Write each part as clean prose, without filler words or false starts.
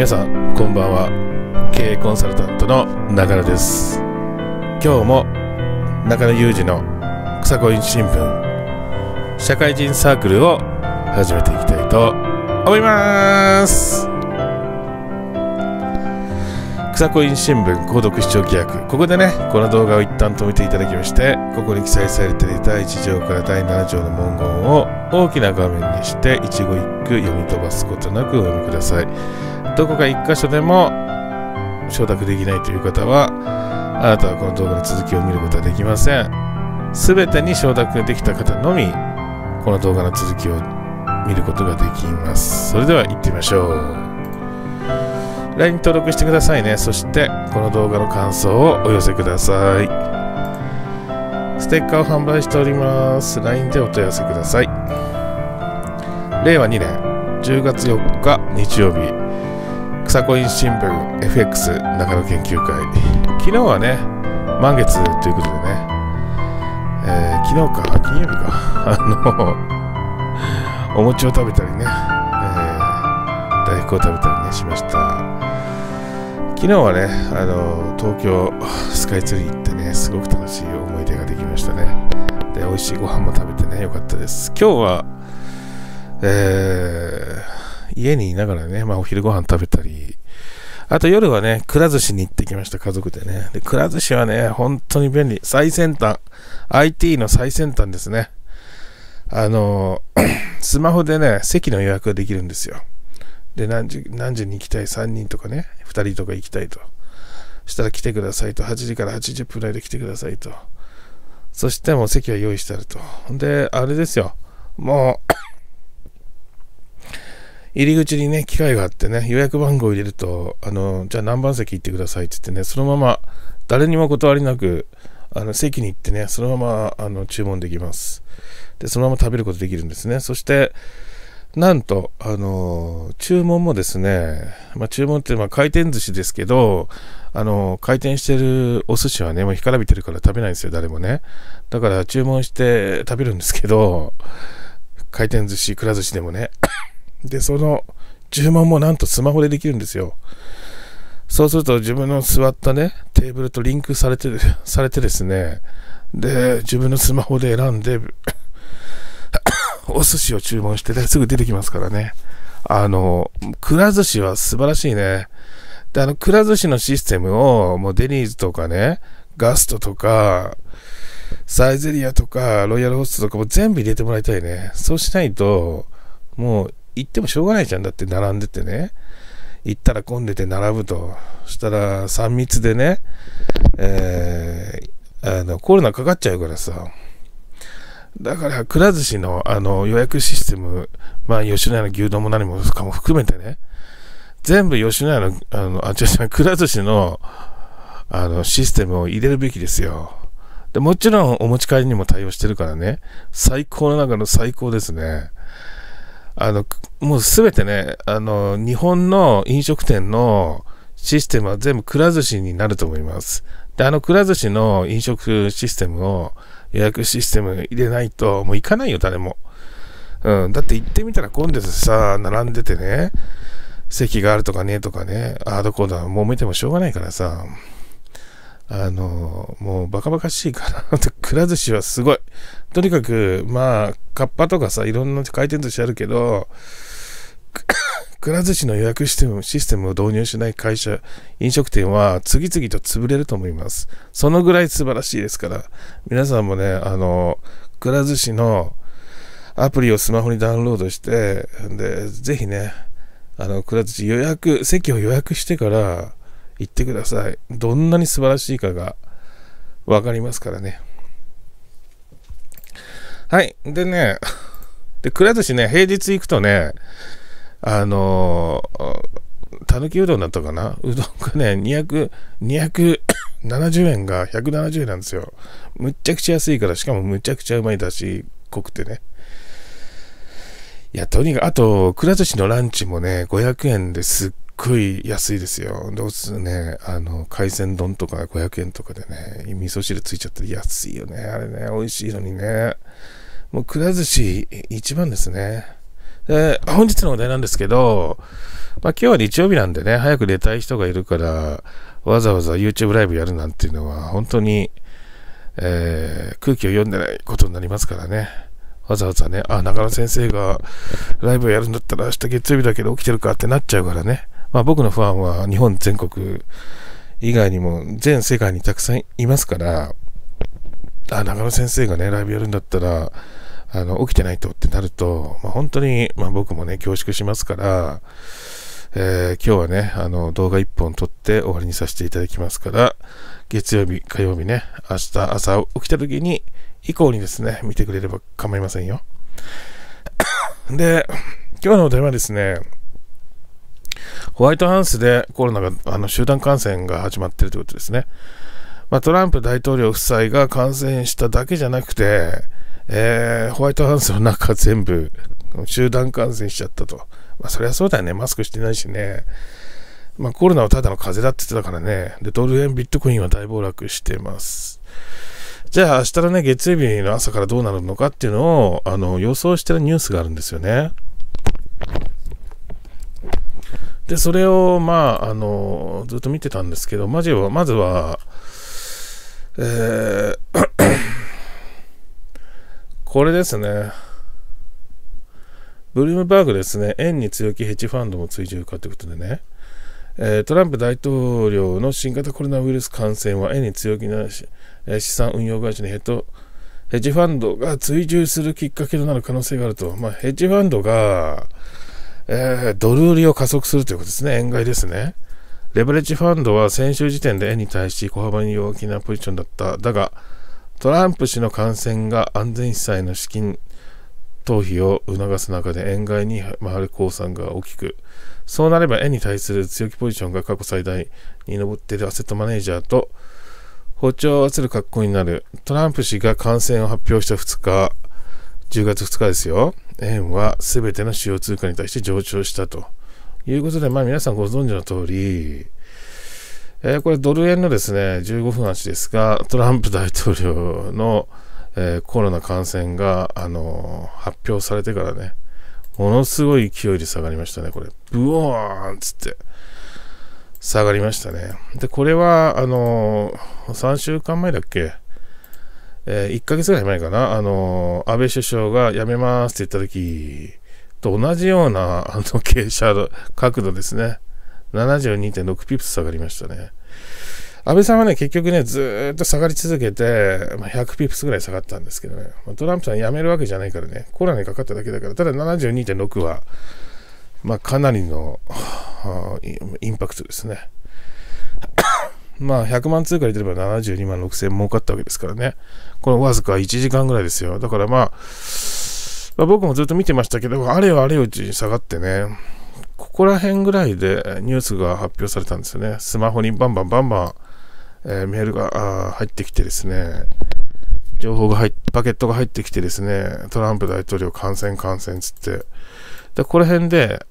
皆さんこんばんは、経営コンサルタントの中野です。今日も中野裕二の草恋新聞社会人サークルを始めていきたいと思います。草恋新聞購読視聴規約、ここでねこの動画を一旦止めていただきまして、ここに記載されている第1条から第7条の文言を大きな画面にして一語一句読み飛ばすことなくお読みください。どこか1箇所でも承諾できないという方は、あなたはこの動画の続きを見ることはできません。全てに承諾できた方のみこの動画の続きを見ることができます。それでは行ってみましょう。LINE 登録してくださいね。そしてこの動画の感想をお寄せください。ステッカーを販売しております。 LINE でお問い合わせください。令和2年10月4日日曜日、草恋新聞 FX 中野研究会。昨日はね満月ということでね、昨日か金曜日かお餅を食べたりね、大福を食べたりねしました。昨日はね、東京スカイツリー行ってね、すごく楽しい思い出ができましたね。で、美味しいご飯も食べてね、よかったです。今日は、家にいながらね、お昼ご飯食べたり、あと夜はね、くら寿司に行ってきました、家族でね。で、くら寿司はね、本当に便利。最先端。IT の最先端ですね。スマホでね、席の予約ができるんですよ。で、何時に行きたい、3人とかね、2人とか行きたいと。したら来てくださいと。8時から80分ぐらいで来てくださいと。そしてもう席は用意してあると。で、あれですよ。もう、入り口にね、機械があってね、予約番号を入れると、じゃあ何番席行ってくださいって言ってね、そのまま、誰にも断りなく、席に行ってね、そのまま、注文できます。で、そのまま食べることできるんですね。そして、なんと、注文もですね、注文って回転寿司ですけど、回転してるお寿司はね、もう干からびてるから食べないんですよ、誰もね。だから注文して食べるんですけど、回転寿司、くら寿司でもね。で、その注文もなんとスマホでできるんですよ。そうすると自分の座ったね、テーブルとリンクされてですね、で、自分のスマホで選んで、お寿司を注文してね、すぐ出てきますからね。くら寿司は素晴らしいね。で、くら寿司のシステムを、もうデニーズとかね、ガストとか、サイゼリアとか、ロイヤルホストとかも全部入れてもらいたいね。そうしないと、もう行ってもしょうがないじゃん。だって並んでてね。行ったら混んでて並ぶと。そしたら、3密でね、コロナかかっちゃうからさ。だから、くら寿司の、予約システム、吉野家の牛丼も何もかも含めてね、全部吉野家の、くら寿司の、システムを入れるべきですよ。で、もちろん、お持ち帰りにも対応してるからね、最高の中の最高ですね。もうすべてね、日本の飲食店のシステムは全部くら寿司になると思います。で、くら寿司の飲食システムを、予約システム入れないと、もう行かないよ、誰も。うん。だって行ってみたら混んでてさ、並んでてね、席があるとかね、とかね、どこだ、もう見てもしょうがないからさ、もうバカバカしいから、くら寿司はすごい。とにかく、カッパとかさ、いろんな回転寿司あるけど、くら寿司の予約システムを導入しない会社、飲食店は次々と潰れると思います。そのぐらい素晴らしいですから、皆さんもね、くら寿司のアプリをスマホにダウンロードして、で、ぜひね、くら寿司席を予約してから行ってください。どんなに素晴らしいかがわかりますからね。はい。でね、くら寿司ね、平日行くとね、たぬきうどんだったかな、うどんがね、270円が170円なんですよ。むっちゃくちゃ安いから、しかもむちゃくちゃうまいだし、濃くてね。いや、とにかく、あと、くら寿司のランチもね、500円ですっごい安いですよ。どうするね、海鮮丼とか500円とかでね、味噌汁ついちゃって安いよね。あれね、美味しいのにね。もう、くら寿司一番ですね。本日のお題なんですけど、今日は日曜日なんでね、早く出たい人がいるから、わざわざ YouTube ライブやるなんていうのは、本当に、空気を読んでないことになりますからね。わざわざね、あ、中野先生がライブをやるんだったら明日月曜日だけど起きてるかってなっちゃうからね。僕のファンは日本全国以外にも全世界にたくさんいますから、あ、中野先生がね、ライブやるんだったら、起きてないとってなると、本当に、僕もね、恐縮しますから、今日はね、動画1本撮って終わりにさせていただきますから、月曜日、火曜日ね、明日朝起きた時に、以降にですね、見てくれれば構いませんよ。で、今日のお題はですね、ホワイトハウスでコロナが、集団感染が始まっているということですね。トランプ大統領夫妻が感染しただけじゃなくて、ホワイトハウスの中全部集団感染しちゃったと。そりゃそうだよね。マスクしてないしね。コロナはただの風邪だって言ってたからね。で、ドル円、ビットコインは大暴落してます。じゃあ、明日のね、月曜日の朝からどうなるのかっていうのを、予想してるニュースがあるんですよね。で、それを、ずっと見てたんですけど、まずは、これですね。ブルームバーグですね。円に強気ヘッジファンドも追従かということでね。トランプ大統領の新型コロナウイルス感染は円に強気な資産運用会社にヘッジファンドが追従するきっかけとなる可能性があると。ヘッジファンドが、ドル売りを加速するということですね。円買いですね。レバレッジファンドは先週時点で円に対し小幅に弱気なポジションだった。だが、トランプ氏の感染が安全資産への資金逃避を促す中で円買いに回る公算が大きく、そうなれば円に対する強気ポジションが過去最大に上っているアセットマネージャーと歩調を合わせる格好になる。トランプ氏が感染を発表した10月2日ですよ。円は全ての主要通貨に対して上昇したということで、皆さんご存知の通り、これドル円のですね、15分足ですが、トランプ大統領の、コロナ感染が、発表されてからね、ものすごい勢いで下がりましたね、これ。ブオーンつって、下がりましたね。で、これは、3週間前だっけ、1ヶ月ぐらい前かな、安倍首相が辞めますって言った時と同じような、傾斜角度ですね。72.6 ピプス下がりましたね。安倍さんはね、結局ね、ずーっと下がり続けて、100ピプスぐらい下がったんですけどね、トランプさん辞めるわけじゃないからね、コロナにかかっただけだから、ただ 72.6 は、かなりのインパクトですね。100万通貨入れてれば72万6千儲かったわけですからね、このわずか1時間ぐらいですよ。だから僕もずっと見てましたけど、あれよあれようちに下がってね、ここら辺ぐらいでニュースが発表されたんですよね。スマホにバンバン、メールが入ってきてですね、情報がパケットが入ってきてですね、トランプ大統領感染つって、で、この辺で、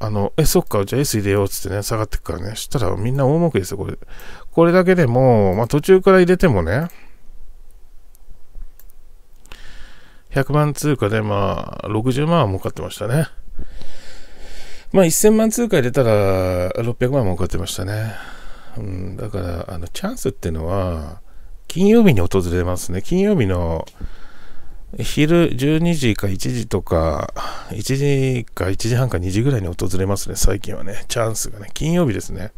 そっか、じゃあ S 入れようつってね、下がってくからね、したらみんな大儲けですよ、これ。これだけでも、途中から入れてもね、100万通貨で60万は儲かってましたね。1000万通貨入れたら600万儲かってましたね。だから、チャンスっていうのは、金曜日に訪れますね。金曜日の昼12時か1時とか、1時か1時半か2時ぐらいに訪れますね。最近はね、チャンスがね、金曜日ですね。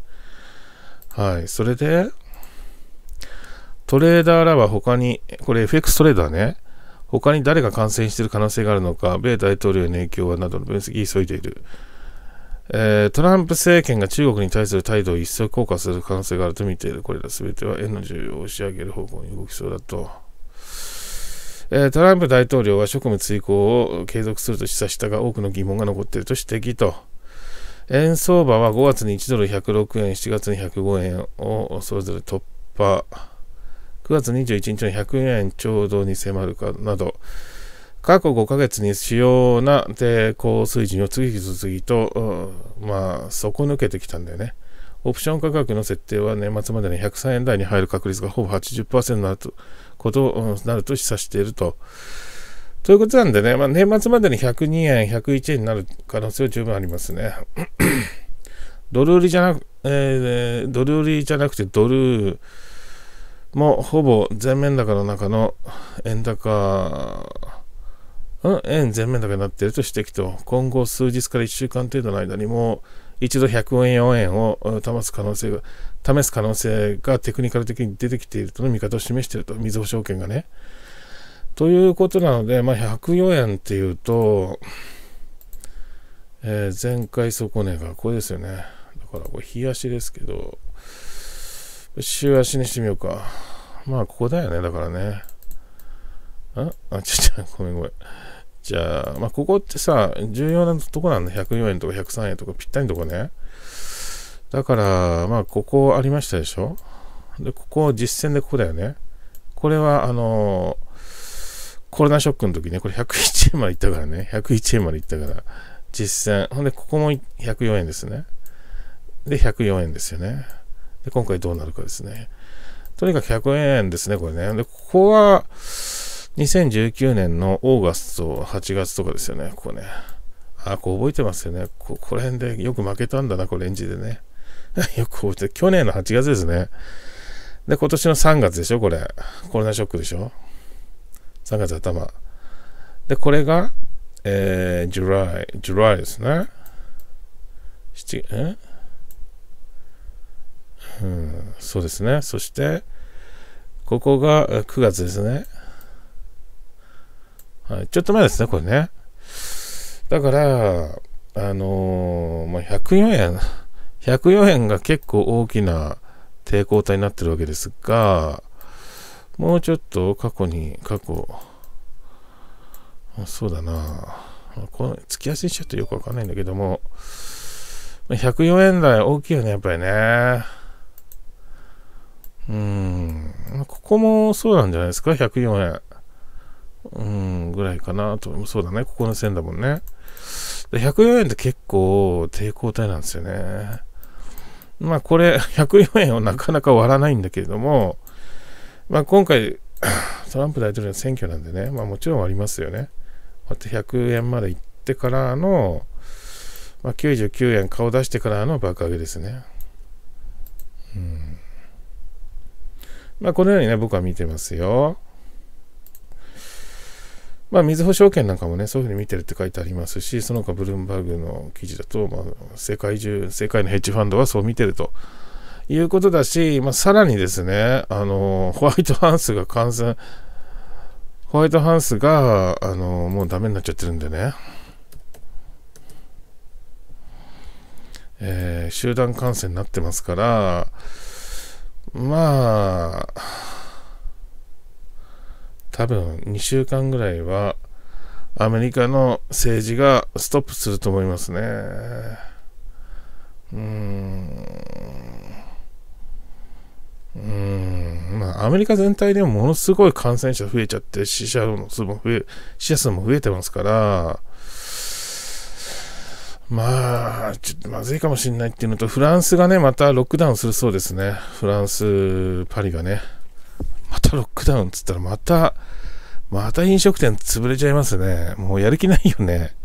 はい。それで、トレーダーらは他に、これ FX トレーダーね、他に誰が感染している可能性があるのか、米大統領への影響はなどの分析を急いでいる。トランプ政権が中国に対する態度を一層硬化する可能性があると見ている。これら全ては円の需要を押し上げる方向に動きそうだと。トランプ大統領は職務追行を継続すると示唆したが、多くの疑問が残っていると指摘と。円相場は5月に1ドル106円、7月に105円をそれぞれ突破。9月21日の100円ちょうどに迫るかなど。過去5ヶ月に主要な低高水準を次々と、底抜けてきたんだよね。オプション価格の設定は年末までに103円台に入る確率がほぼ 80% になると示唆していると。ということなんでね、まあ、年末までに102円、101円になる可能性は十分ありますね。ドル売りじゃなくてドルもほぼ全面高の中の円高、円全面高になっていると指摘と、今後数日から1週間程度の間にも一度104円を試す可能性がテクニカル的に出てきているとの見方を示していると、みずほ証券がね。ということなので、まあ、104円っていうと、前回底値がこれですよね。だからこれ日足ですけど、週足にしてみようか。まあここだよね、だからね。ごめん。じゃあ、まあここってさ、重要なとこなんだ。104円とか103円とかぴったりのとこね。だから、まあここありましたでしょ。で、ここ実戦でここだよね。これはコロナショックの時ね、これ101円までいったからね。101円までいったから。実践。ほんで、ここも104円ですね。で、104円ですよね。で、今回どうなるかですね。とにかく100円ですね、これね。で、ここは、2019年のオーガスト、8月とかですよね、ここね。あ、こう覚えてますよね。こら辺でよく負けたんだな、これ、レンジでね。よく覚えて、去年の8月ですね。で、今年の3月でしょ、これ。コロナショックでしょ。3月頭。で、これが、July ですね。そうですね。そして、ここが9月ですね。はい、ちょっと前ですね、これね。だから、まあ、104円が結構大きな抵抗体になってるわけですが、もうちょっと過去、そうだな。この突き足しちゃってよくわかんないんだけども、104円台大きいよね、やっぱりね。ここもそうなんじゃないですか、104円。ぐらいかなと。そうだね、ここの線だもんね。104円って結構抵抗体なんですよね。まあこれ、104円をなかなか割らないんだけれども、まあ今回、トランプ大統領の選挙なんでね、まあもちろん割りますよね。こうやって100円まで行ってからの、まあ、99円顔出してからの爆上げですね。まあこのようにね、僕は見てますよ。まあみずほ証券なんかもね、そういうふうに見てるって書いてありますし、その他ブルームバーグの記事だと、まあ世界のヘッジファンドはそう見てるということだし、まあさらにですね、ホワイトハウスが、もうダメになっちゃってるんでね。集団感染になってますから、まあ、多分2週間ぐらいはアメリカの政治がストップすると思いますね。まあ、アメリカ全体でもものすごい感染者増えちゃって、死者数も増えてますから、まあ、ちょっとまずいかもしれないっていうのと、フランスがね、またロックダウンするそうですね。フランス、パリがね。またロックダウンっつったら、また飲食店潰れちゃいますね。もうやる気ないよね。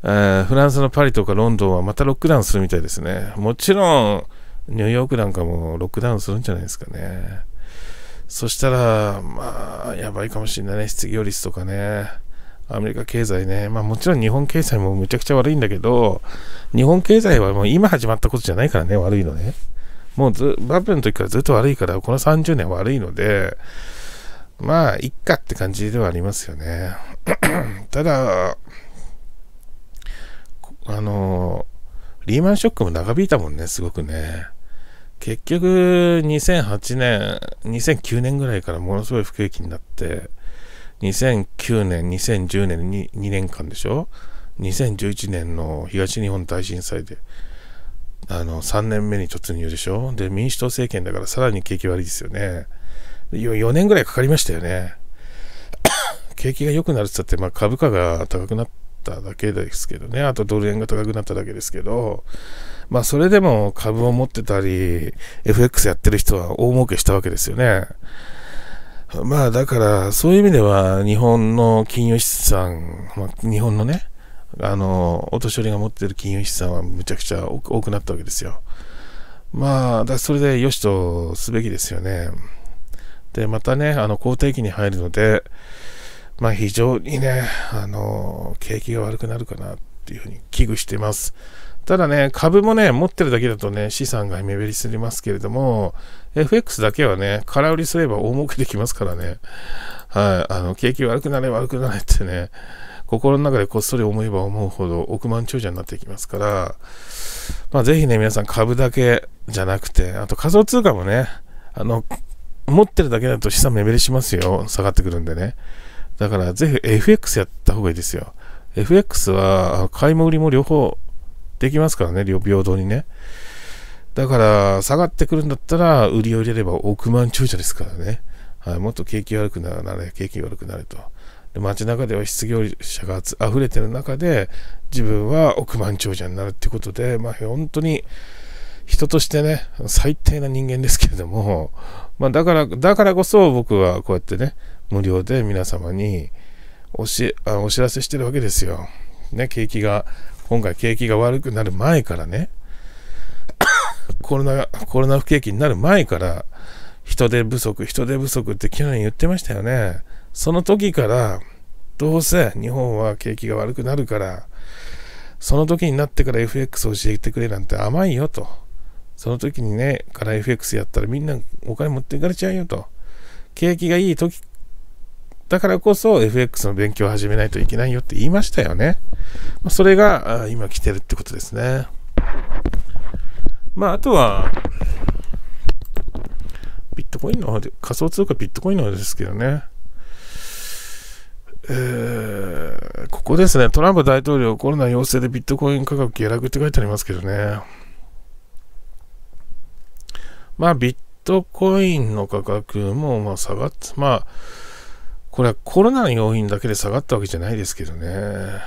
フランスのパリとかロンドンはまたロックダウンするみたいですね。もちろん、ニューヨークなんかもロックダウンするんじゃないですかね。そしたら、まあ、やばいかもしれないね。失業率とかね。アメリカ経済ね、まあ、もちろん日本経済もむちゃくちゃ悪いんだけど、日本経済はもう今始まったことじゃないからね、悪いのね。もうバブルの時からずっと悪いから、この30年悪いので、まあ、いっかって感じではありますよね。ただ、リーマンショックも長引いたもんね、すごくね。結局、2008年、2009年ぐらいからものすごい不景気になって、2009年、2010年に2年間でしょ。2011年の東日本大震災で、3年目に突入でしょ。で、民主党政権だからさらに景気悪いですよね。4年ぐらいかかりましたよね。景気が良くなるって言ったって、まあ株価が高くなっただけですけどね。あとドル円が高くなっただけですけど、まあそれでも株を持ってたり、FX やってる人は大儲けしたわけですよね。まあだから、そういう意味では、日本の金融資産、まあ、日本のね、お年寄りが持ってる金融資産はむちゃくちゃ多くなったわけですよ。まあ、だそれで良しとすべきですよね。で、またね、好景気に入るので、まあ非常にね、景気が悪くなるかなっていうふうに危惧してます。ただね、株もね、持ってるだけだとね、資産が目減りするますけれども、FX だけはね、空売りすれば大儲けできますからね。はい、景気悪くなれってね、心の中でこっそり思えば思うほど億万長者になってきますから、まあぜひね、皆さん株だけじゃなくて、あと仮想通貨もね、持ってるだけだと資産目減りしますよ。下がってくるんでね。だからぜひ FX やった方がいいですよ。FX は買いも売りも両方できますからね、平等にね。だから下がってくるんだったら売りを入れれば億万長者ですからね。はい、もっと景気悪くなれと。で、街中では失業者が溢れてる中で自分は億万長者になるってことで、まあ本当に人としてね、最低な人間ですけれども、まあだからこそ僕はこうやってね、無料で皆様にお知らせしてるわけですよ。ね、今回景気が悪くなる前からね、コロナ不景気になる前から、人手不足って去年言ってましたよね。その時から、どうせ日本は景気が悪くなるから、その時になってから FX を教えてくれなんて甘いよと。その時にね、から FX やったらみんなお金持っていかれちゃうよと。景気がいい時だからこそ FX の勉強を始めないといけないよって言いましたよね。それが今来てるってことですね。まああとは、ビットコインの方で、仮想通貨ビットコインの方ですけどね。ここですね。トランプ大統領コロナ陽性でビットコイン価格下落って書いてありますけどね。まあビットコインの価格もまあ下がって、まあこれはコロナの要因だけで下がったわけじゃないですけどね。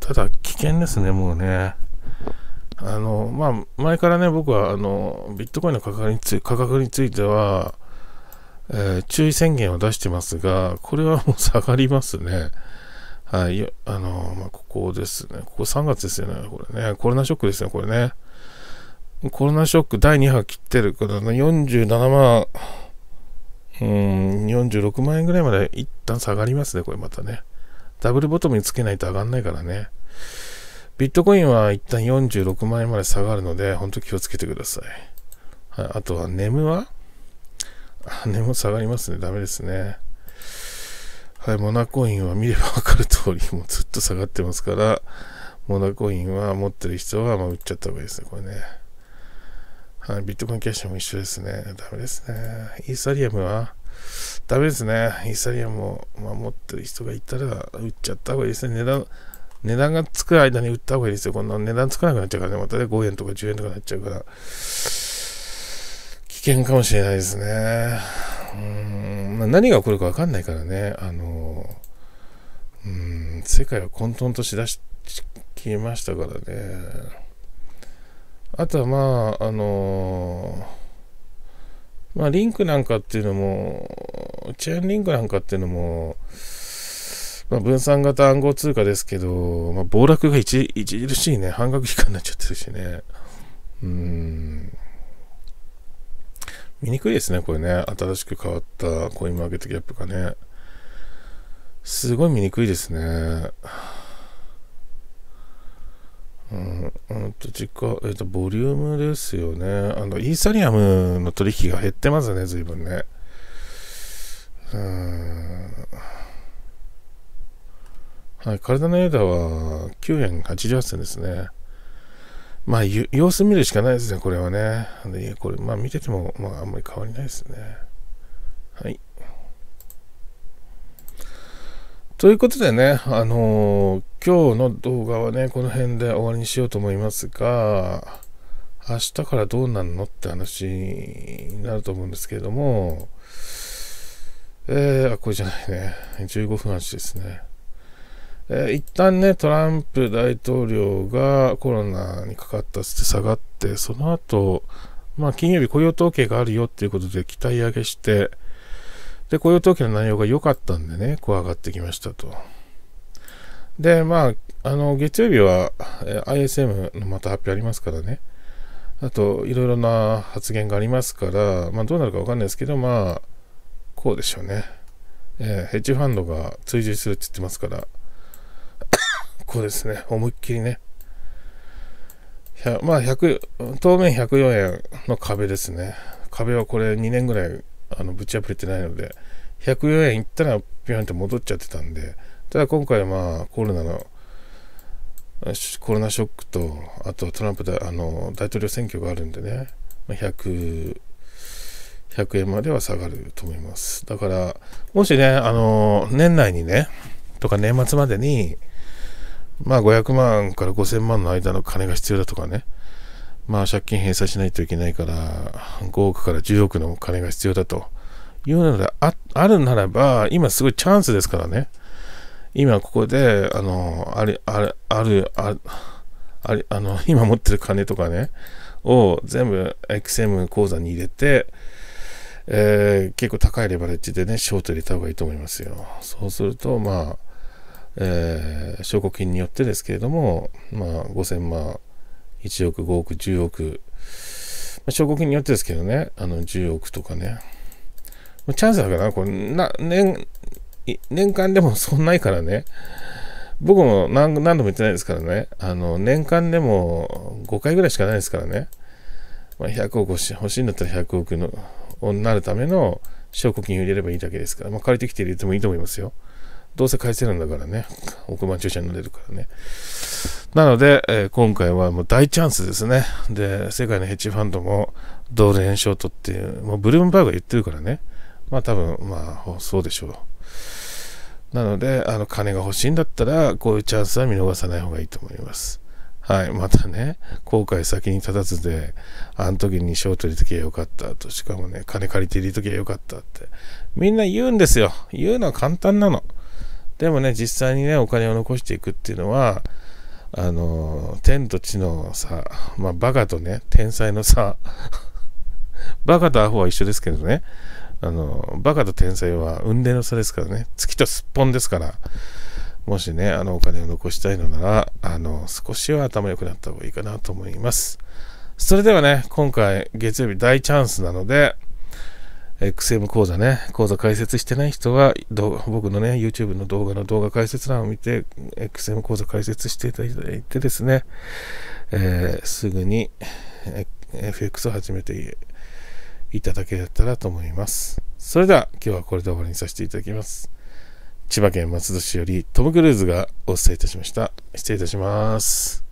ただ危険ですね、もうね。まあ、前からね、僕はビットコインの価格については、注意宣言を出してますが、これはもう下がりますね。はい、まあ、ここですね。ここ3月ですよね、これね。コロナショックですね、これね。コロナショック第2波切ってるから、47万、46万円ぐらいまで一旦下がりますね、これまたね。ダブルボトムにつけないと上がんないからね。ビットコインは一旦46万円まで下がるので、本当気をつけてください。はい、あとはネム下がりますね。ダメですね。はい、モナコインは見ればわかる通り、もうずっと下がってますから、モナコインは持ってる人はまあ売っちゃった方がいいですね、これね。はい、ビットコインキャッシュも一緒ですね。ダメですね。イーサリアムはダメですね。イーサリアムを持ってる人がいたら売っちゃった方がいいですね。値段がつく間に売った方がいいですよ。こんな値段つかなくなっちゃうからね。またね、5円とか10円とかなっちゃうから。危険かもしれないですね。まあ、何が起こるかわかんないからね。世界は混沌としだしきれましたからね。あとはまあ、まあ、リンクなんかっていうのも、チェーンリンクなんかっていうのも、まあ、分散型暗号通貨ですけど、まあ、暴落が著しいね、半額以下になっちゃってるしね。見にくいですね、これね。新しく変わったコインマーケットギャップがね。すごい見にくいですね。ボリュームですよね。イーサリアムの取引が減ってますね、随分ね。はい、カルダナエーダは9円88銭ですね。まあ、様子見るしかないですね、これはね。で、これ、まあ、見てても、まあ、あんまり変わりないですね。はい。ということでね、今日の動画はね、この辺で終わりにしようと思いますが、明日からどうなんのって話になると思うんですけれども、これじゃないね、15分足ですね。一旦ね、トランプ大統領がコロナにかかったって下がって、その後、まあ、金曜日雇用統計があるよっていうことで期待上げして、で、雇用統計の内容が良かったんでね、こう上がってきましたと。で、まあ、月曜日は ISM のまた発表ありますからね。あと、いろいろな発言がありますから、まあ、どうなるかわかんないですけど、まあ、こうでしょうね。ヘッジファンドが追従するって言ってますから、こうですね、思いっきりね。まあ、当面104円の壁ですね。壁はこれ2年ぐらいぶち破れてないので、104円いったらピョンと戻っちゃってたんで、ただ今回まあコロナショックと、あとトランプ大統領選挙があるんでね、100円までは下がると思います。だから、もしね、年内にね、とか年末までに、まあ500万から5000万の間の金が必要だとかね、まあ借金返済しないといけないから、5億から10億の金が必要だというのであるならば、今すごいチャンスですからね、今ここで、今持ってる金とかね、を全部 XM 口座に入れて、結構高いレバレッジでね、ショート入れた方がいいと思いますよ。そうすると、まあ、証拠金によってですけれども、まあ、5000万、1億、5億、10億、まあ、証拠金によってですけどね、10億とかね、チャンスだから、これ年間でもそんないからね、僕も何度も言ってないですからね、年間でも5回ぐらいしかないですからね、まあ、100億欲しいんだったら100億になるための証拠金を入れればいいだけですから、まあ、借りてきて入れてもいいと思いますよ。どうせ返せるんだからね。億万長者になれるからね。なので、今回はもう大チャンスですね。で、世界のヘッジファンドもドル円ショートっていう、もうブルームバーグが言ってるからね。まあ多分、まあそうでしょう。なので、金が欲しいんだったら、こういうチャンスは見逃さない方がいいと思います。はい。またね、後悔先に立たずで、あの時にショート入れときゃよかったと、しかもね、金借りて入れときゃよかったって。みんな言うんですよ。言うのは簡単なの。でもね、実際にね、お金を残していくっていうのは、天と地のさ、まあ、バカとね、天才のさ、バカとアホは一緒ですけどね、バカと天才は運命の差ですからね、月とすっぽんですから、もしね、お金を残したいのなら、少しは頭良くなった方がいいかなと思います。それではね、今回、月曜日大チャンスなので、XM 講座ね、講座解説してない人は、僕のね、YouTube の動画解説欄を見て、XM 講座解説していただいてですね、すぐに FX を始めていただけたらと思います。それでは、今日はこれで終わりにさせていただきます。千葉県松戸市よりトム・クルーズがお伝えいたしました。失礼いたします。